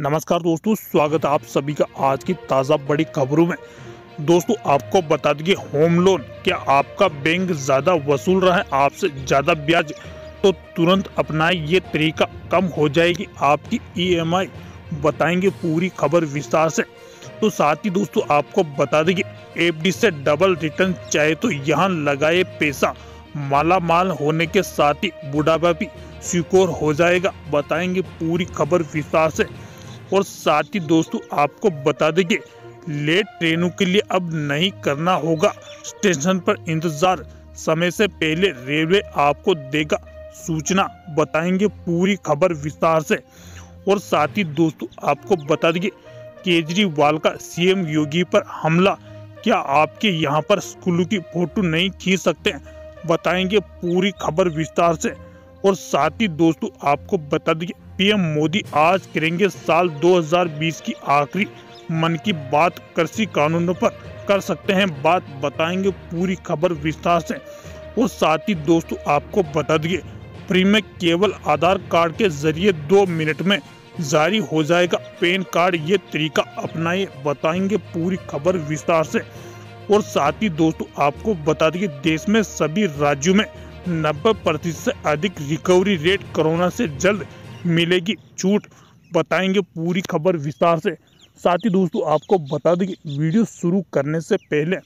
नमस्कार दोस्तों, स्वागत है आप सभी का आज की ताज़ा बड़ी खबरों में। दोस्तों आपको बता दें कि होम लोन, क्या आपका बैंक ज़्यादा वसूल रहा है आपसे ज़्यादा ब्याज? तो तुरंत अपनाएं ये तरीका, कम हो जाएगी आपकी ईएमआई। बताएंगे पूरी खबर विस्तार से। तो साथ ही दोस्तों आपको बता दें कि एफडी से डबल रिटर्न चाहे तो यहाँ लगाए पैसा, मालामाल होने के साथ ही बुढ़ापा भी सिक्योर हो जाएगा। बताएंगे पूरी खबर विस्तार से। और साथ ही दोस्तों आपको बता दें कि लेट ट्रेनों के लिए अब नहीं करना होगा स्टेशन पर इंतजार, समय से पहले रेलवे आपको देगा सूचना। बताएंगे पूरी खबर विस्तार से। और साथ ही दोस्तों आपको बता दें कि केजरीवाल का सीएम योगी पर हमला, क्या आपके यहाँ पर स्कूलों की फोटो नहीं खींच सकते? बताएंगे पूरी खबर विस्तार से। और साथ ही दोस्तों आपको बता दें कि पीएम मोदी आज करेंगे साल 2020 की आखिरी मन की बात, कृषि कानूनों पर कर सकते हैं बात। बताएंगे पूरी खबर विस्तार से। और साथ ही दोस्तों आपको बता दें फ्री में केवल आधार कार्ड के जरिए 2 मिनट में जारी हो जाएगा पैन कार्ड, ये तरीका अपनाइए। बताएंगे पूरी खबर विस्तार से। और साथ ही दोस्तों आपको बता दें देश में सभी राज्यों में 90% से अधिक रिकवरी रेट, कोरोना से जल्द मिलेगी छूट। बताएंगे पूरी खबर विस्तार से। साथ ही दोस्तों आपको बता दें कि वीडियो शुरू करने से पहले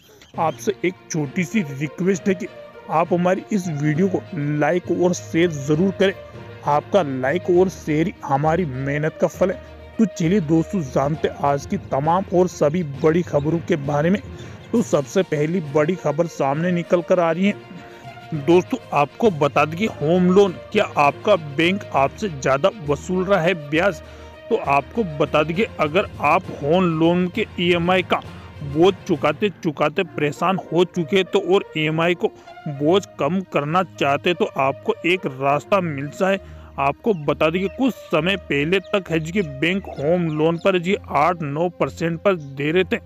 आपसे एक छोटी सी रिक्वेस्ट है कि आप हमारी इस वीडियो को लाइक और शेयर ज़रूर करें। आपका लाइक और शेयर हमारी मेहनत का फल है। तो चलिए दोस्तों जानते आज की तमाम और सभी बड़ी खबरों के बारे में। तो सबसे पहली बड़ी खबर सामने निकल कर आ रही है दोस्तों, आपको बता दें कि होम लोन, क्या आपका बैंक आपसे ज़्यादा वसूल रहा है ब्याज? तो आपको बता दें कि अगर आप होम लोन के ईएमआई का बोझ चुकाते चुकाते परेशान हो चुके तो और ईएमआई को बोझ कम करना चाहते तो आपको एक रास्ता मिलता है। आपको बता दें कि कुछ समय पहले तक है जी बैंक होम लोन पर जी 8-9% पर दे रहे थे,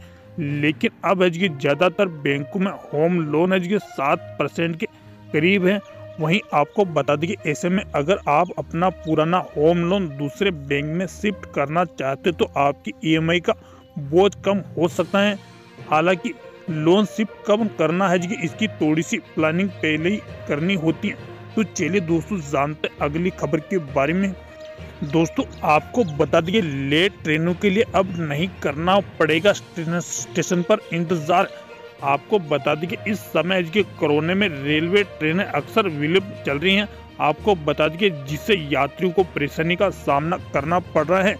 लेकिन अब है जी ज़्यादातर बैंकों में होम लोन है जी 7% के करीब है। वहीं आपको बता दें कि ऐसे में अगर आप अपना पुराना होम लोन दूसरे बैंक में शिफ्ट करना चाहते तो आपकी ईएमआई का बोझ कम हो सकता है। हालांकि लोन शिफ्ट कब करना है जी इसकी थोड़ी सी प्लानिंग पहले ही करनी होती है। तो चलिए दोस्तों जानते अगली खबर के बारे में। दोस्तों आपको बता दें लेट ट्रेनों के लिए अब नहीं करना पड़ेगा स्टेशन पर इंतजार। आपको बता दें कि इस समय के कोरोना में रेलवे ट्रेनें अक्सर विलंब चल रही हैं। आपको बता दें कि जिससे यात्रियों को परेशानी का सामना करना पड़ रहा है।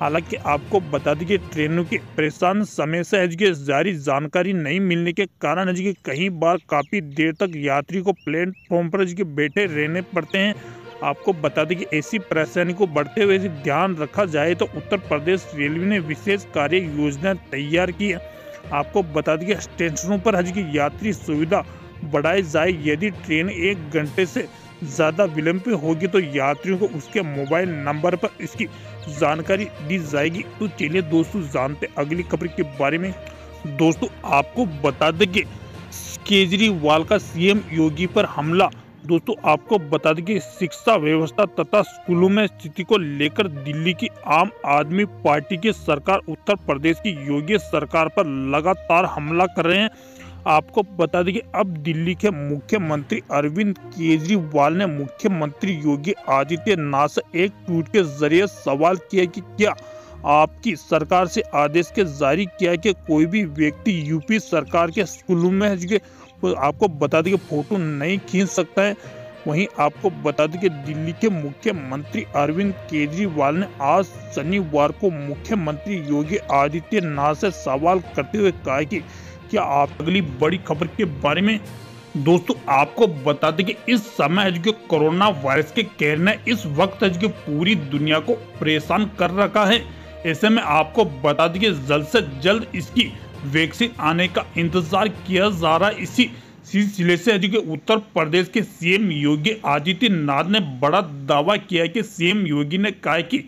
हालांकि आपको बता दें कि ट्रेनों के परेशान समय से आज के जारी जानकारी नहीं मिलने के कारण आज के कई बार काफ़ी देर तक यात्री को प्लेटफॉर्म पर आज के बैठे रहने पड़ते हैं। आपको बता दें कि ऐसी परेशानी को बढ़ते हुए ध्यान रखा जाए तो उत्तर प्रदेश रेलवे ने विशेष कार्य योजना तैयार की है। आपको बता दें कि स्टेशनों पर हज की यात्री सुविधा बढ़ाई जाए। यदि ट्रेन 1 घंटे से ज़्यादा विलंब होगी तो यात्रियों को उसके मोबाइल नंबर पर इसकी जानकारी दी जाएगी। तो चलिए दोस्तों जानते अगली खबर के बारे में। दोस्तों आपको बता दें कि केजरीवाल का सीएम योगी पर हमला। दोस्तों आपको बता दें कि शिक्षा व्यवस्था तथा स्कूलों में स्थिति को लेकर दिल्ली की आम आदमी पार्टी की सरकार उत्तर प्रदेश की योगी सरकार पर लगातार हमला कर रहे हैं। आपको बता दें कि अब दिल्ली के मुख्यमंत्री अरविंद केजरीवाल ने मुख्यमंत्री योगी आदित्यनाथ से एक ट्वीट के जरिए सवाल किया कि क्या आपकी सरकार से आदेश के जारी किया कि कोई भी व्यक्ति यूपी सरकार के स्कूलों में आपको बता दें कि फोटो नहीं खींच सकता है। वहीं आपको बता दें कि दिल्ली के मुख्यमंत्री अरविंद केजरीवाल ने आज शनिवार को मुख्यमंत्री योगी आदित्यनाथ से सवाल करते हुए कहा कि क्या आप अगली बड़ी खबर के बारे में। दोस्तों आपको बता दें कि इस समय जो कोरोना वायरस के कहर ने इस वक्त जो पूरी दुनिया को परेशान कर रखा है, ऐसे में आपको बता दें कि जल्द से जल्द इसकी वैक्सीन आने का इंतजार किया जा रहा है। इसी सिलसिले से आज के उत्तर प्रदेश के सीएम योगी आदित्यनाथ ने बड़ा दावा किया कि सीएम योगी ने कहा कि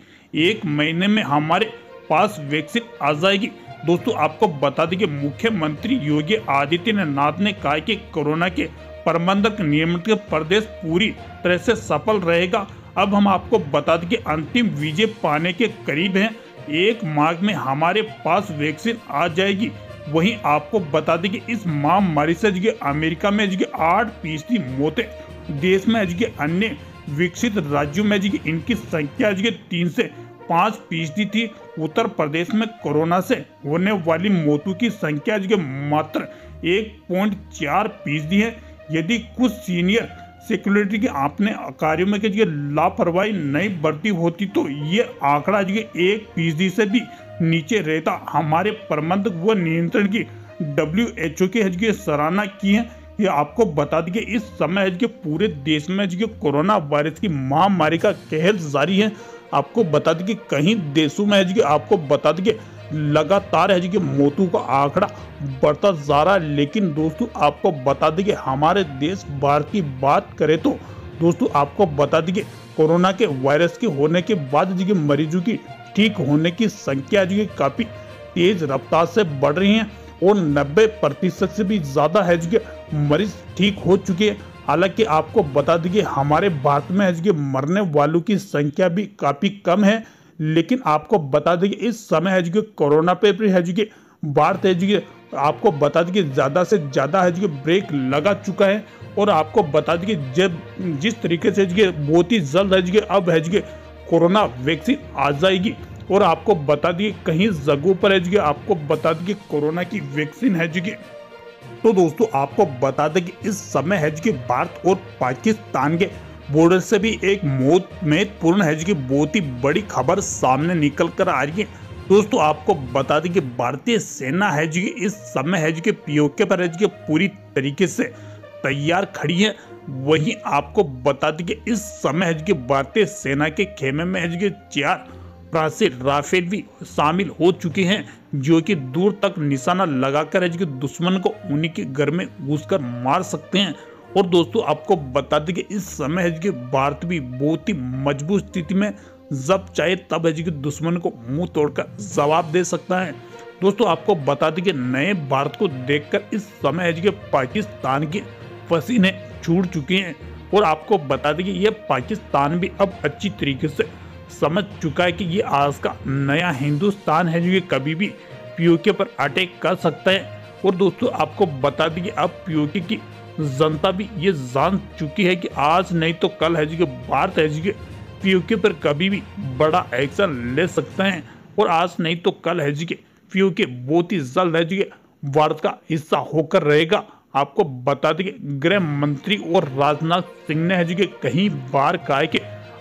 1 महीने में हमारे पास वैक्सीन आ जाएगी। दोस्तों आपको बता दें कि मुख्यमंत्री योगी आदित्यनाथ ने कहा कि कोरोना के प्रबंधक नियंत्रण के प्रदेश पूरी तरह से सफल रहेगा। अब हम आपको बता दें कि अंतिम विजय पाने के करीब हैं। 1 मार्च में हमारे पास वैक्सीन आ जाएगी। वहीं आपको बता दें कि इस महामारी से अमेरिका में 8 फीसदी मौतें, देश में अन्य विकसित राज्यों में इनकी संख्या 3 से 5 फीसदी थी। उत्तर प्रदेश में कोरोना से होने वाली मौतों की संख्या मात्र 1.4 फीसदी है। यदि कुछ सीनियर सिक्योरिटी के आपने कार्यों में लापरवाही नहीं बरती होती तो ये आंकड़ा 1 फीसदी से भी नीचे रहता। हमारे प्रबंधक व नियंत्रण की WHO की सराहना की है। ये आपको बता दें कि इस समय पूरे देश में कोरोना वायरस की महामारी का कहर जारी है। आपको बता दें कि कहीं देशों में आपको बता दें कि लगातार मौतों का आंकड़ा बढ़ता जा रहा है। लेकिन दोस्तों आपको बता दें कि हमारे देश भारत की बात करें तो दोस्तों आपको बता दें कि कोरोना के वायरस के होने के बाद मरीजों की ठीक होने की संख्या काफ़ी तेज रफ्तार से बढ़ रही है और 90% से भी ज़्यादा मरीज ठीक हो चुके हैं। हालांकि आपको बता दें कि हमारे भारत में मरने वालों की संख्या भी काफ़ी कम है। लेकिन आपको बता दें कि इस समय कोरोना पे भी भारत आपको बता दें कि ज़्यादा से ज़्यादा ब्रेक लगा चुका है। और आपको बता दें कि जब जिस तरीके से बहुत ही जल्द अब कोरोना वैक्सीन आ जाएगी। और आपको बता दें कहीं जगहों पर आपको बता दें कि कोरोना की वैक्सीन तो दोस्तों आपको बता दें कि इस समय भारत और पाकिस्तान के बॉर्डर से भी एक महत्वपूर्ण बहुत ही बड़ी खबर सामने निकल कर आ रही है। दोस्तों आपको बता दें कि भारतीय सेना इस समय POK पर पूरी तरीके से तैयार खड़ी है। वहीं आपको बता दें कि इस समय भारतीय सेना के खेमे में 4 राफेल भी शामिल हो चुके हैं, जो कि दूर तक निशाना लगाकर दुश्मन को उन्हीं के घर में घुसकर मार सकते हैं। और दोस्तों आपको बता दें कि इस समय भारत भी बहुत ही मजबूत स्थिति में जब चाहे तब दुश्मन को मुंह तोड़कर जवाब दे सकता है। दोस्तों आपको बता दें कि नए भारत को देखकर इस समय पाकिस्तान के पसीने छूट चुके हैं। और आपको बता दें कि ये पाकिस्तान भी अब अच्छी तरीके से समझ चुका है कि ये आज का नया हिंदुस्तान है जो कभी भी POK पर अटैक कर सकता है। और दोस्तों आपको बता दें कि अब POK की जनता भी ये जान चुकी है कि आज नहीं तो कल भारत POK पर कभी भी बड़ा एक्शन ले सकते हैं। और आज नहीं तो कल POK बहुत ही जल्द भारत का हिस्सा होकर रहेगा। आपको बता दें कि गृह मंत्री और राजनाथ सिंह ने कहीं बार कहा कि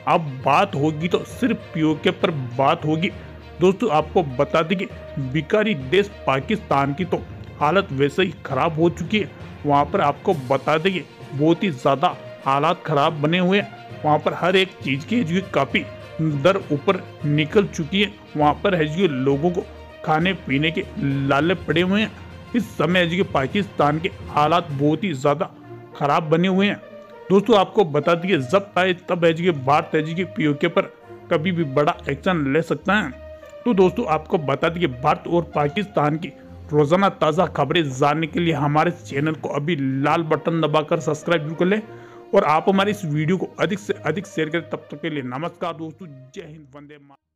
अब बात होगी तो सिर्फ POK पर बात होगी। दोस्तों आपको बता दें कि भिखारी देश पाकिस्तान की तो हालत वैसे ही खराब हो चुकी है। वहाँ पर आपको बता दें कि बहुत ही ज़्यादा हालात खराब बने हुए हैं। वहाँ पर हर एक चीज़ की काफ़ी दर ऊपर निकल चुकी है। वहाँ पर लोगों को खाने पीने के लाले पड़े हुए हैं। इस समय पाकिस्तान के हालात बहुत ही ज़्यादा खराब बने हुए हैं। दोस्तों आपको बता दें कि जब चाहे तब भारत POK पर कभी भी बड़ा एक्शन ले सकता है। तो दोस्तों आपको बता दें कि भारत और पाकिस्तान की रोज़ाना ताज़ा खबरें जानने के लिए हमारे चैनल को अभी लाल बटन दबाकर सब्सक्राइब जरूर कर लें और आप हमारे इस वीडियो को अधिक से अधिक शेयर करें। तब तक के लिए नमस्कार दोस्तों, जय हिंद, वंदे मातरम।